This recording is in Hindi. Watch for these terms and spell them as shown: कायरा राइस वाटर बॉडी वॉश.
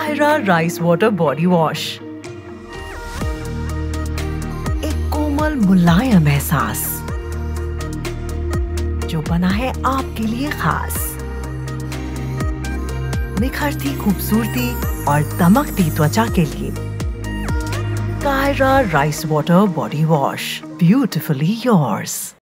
कायरा राइस वाटर बॉडी वॉश। एक कोमल मुलायम एहसास जो बना है आपके लिए खास। निखरती खूबसूरती और दमकती त्वचा के लिए कायरा राइस वाटर बॉडी वॉश, beautifully yours.